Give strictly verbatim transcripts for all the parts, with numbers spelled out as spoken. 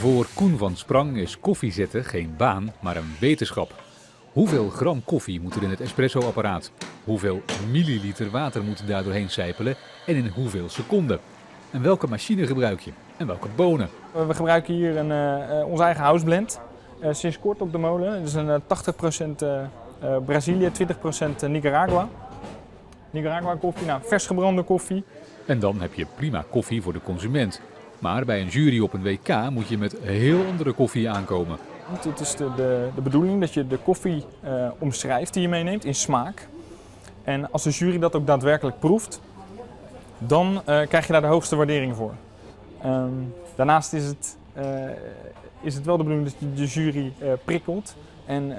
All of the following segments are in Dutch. Voor Koen van Sprang is koffiezetten geen baan, maar een wetenschap. Hoeveel gram koffie moet er in het espressoapparaat? Hoeveel milliliter water moet daar doorheen sijpelen? En in hoeveel seconden? En welke machine gebruik je? En welke bonen? We gebruiken hier een, uh, ons eigen houseblend. Uh, sinds kort op de molen. Het is een uh, tachtig procent uh, uh, Brazilië, twintig procent Nicaragua. Nicaragua koffie, nou, vers gebrande koffie. En dan heb je prima koffie voor de consument. Maar bij een jury op een W K moet je met heel andere koffie aankomen. Het is de, de, de bedoeling dat je de koffie uh, omschrijft die je meeneemt in smaak. En als de jury dat ook daadwerkelijk proeft, dan uh, krijg je daar de hoogste waardering voor. Um, daarnaast is het, uh, is het wel de bedoeling dat je de jury uh, prikkelt. En uh,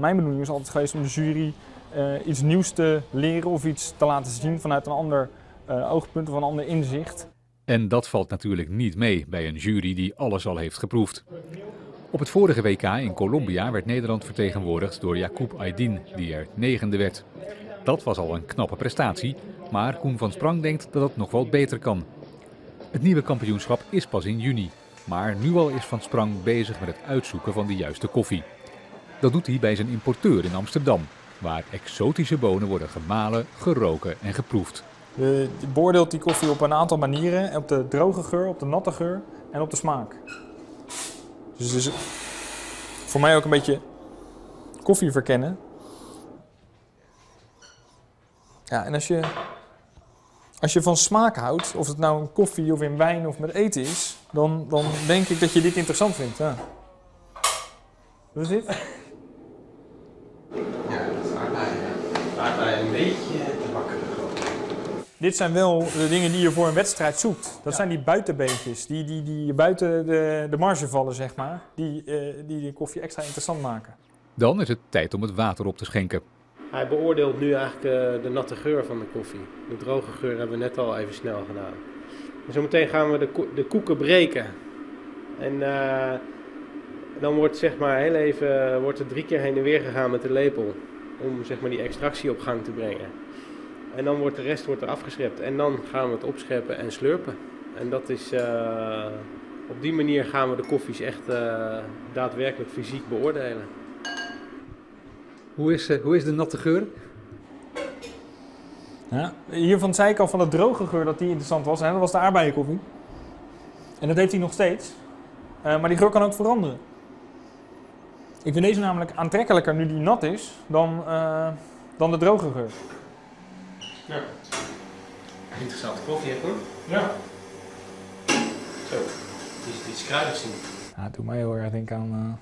mijn bedoeling is altijd geweest om de jury uh, iets nieuws te leren of iets te laten zien vanuit een ander uh, oogpunt of een ander inzicht. En dat valt natuurlijk niet mee bij een jury die alles al heeft geproefd. Op het vorige W K in Colombia werd Nederland vertegenwoordigd door Yakup Aydin, die er negende werd. Dat was al een knappe prestatie, maar Koen van Sprang denkt dat het nog wel beter kan. Het nieuwe kampioenschap is pas in juni, maar nu al is Van Sprang bezig met het uitzoeken van de juiste koffie. Dat doet hij bij zijn importeur in Amsterdam, waar exotische bonen worden gemalen, geroken en geproefd. Je beoordeelt die koffie op een aantal manieren, op de droge geur, op de natte geur en op de smaak. Dus het is voor mij ook een beetje koffie verkennen. Ja, en als je, als je van smaak houdt, of het nou in koffie of in wijn of met eten is, dan, dan denk ik dat je dit interessant vindt. Ja. Wat is dit? Ja, dat is aardbeien. Aardbeien een beetje te bakkerig. Dit zijn wel de dingen die je voor een wedstrijd zoekt. Dat zijn die buitenbeentjes, die, die, die buiten de, de marge vallen, zeg maar. Die, uh, die de koffie extra interessant maken. Dan is het tijd om het water op te schenken. Hij beoordeelt nu eigenlijk uh, de natte geur van de koffie. De droge geur hebben we net al even snel gedaan. En zometeen gaan we de, ko de koeken breken. En uh, dan wordt, zeg maar, heel even, uh, wordt er drie keer heen en weer gegaan met de lepel. Om, zeg maar, die extractie op gang te brengen. En dan wordt de rest wordt er afgeschept. En dan gaan we het opscheppen en slurpen. En dat is, uh, op die manier gaan we de koffies echt uh, daadwerkelijk fysiek beoordelen. Hoe is, uh, hoe is de natte geur? Ja, hiervan zei ik al van de droge geur dat die interessant was. Hè? Dat was de aardbeienkoffie. En dat heeft hij nog steeds. Uh, maar die geur kan ook veranderen. Ik vind deze namelijk aantrekkelijker nu die nat is dan, uh, dan de droge geur. Ja. Interessante koffie, hè, hoor. Ja. Zo, die is, die is kruidig zien. Ja, het doet mij heel erg denken aan...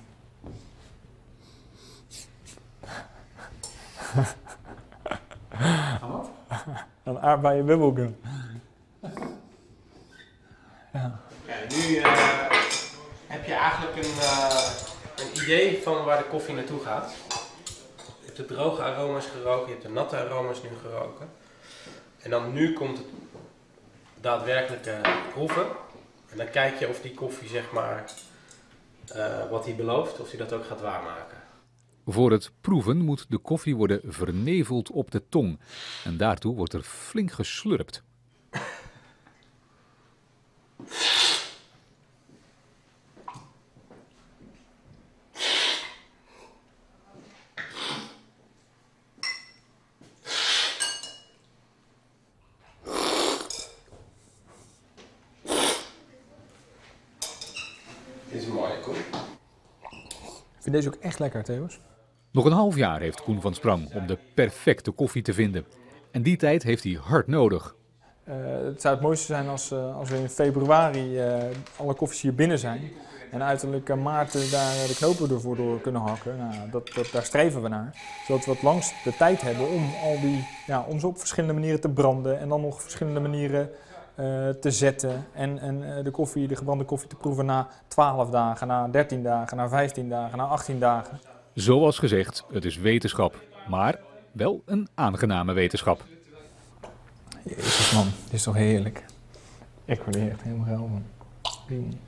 Uh... aan wat? Aan aardbeien bubblegum. Ja. Ja, nu uh, heb je eigenlijk een, uh, een idee van waar de koffie naartoe gaat. Je hebt de droge aroma's geroken, je hebt de natte aroma's nu geroken. En dan nu komt het daadwerkelijk uh, proeven. En dan kijk je of die koffie, zeg maar, uh, wat hij belooft, of hij dat ook gaat waarmaken. Voor het proeven moet de koffie worden verneveld op de tong. En daartoe wordt er flink geslurpt. Ik vind deze ook echt lekker, Theo's. Nog een half jaar heeft Koen van Sprang om de perfecte koffie te vinden. En die tijd heeft hij hard nodig. Uh, het zou het mooiste zijn als, uh, als we in februari uh, alle koffies hier binnen zijn. En uiterlijk uh, maart daar de knopen ervoor door kunnen hakken. Nou, dat, dat, daar streven we naar. Zodat we wat langs de tijd hebben om, al die, ja, om ze op verschillende manieren te branden. En dan nog verschillende manieren uh, te zetten. En, en uh, de, koffie, de gebrande koffie te proeven na twaalf dagen, na dertien dagen, na vijftien dagen, na achttien dagen. Zoals gezegd, het is wetenschap. Maar wel een aangename wetenschap. Jezus man, dit is toch heerlijk. Ik word er echt helemaal geil van.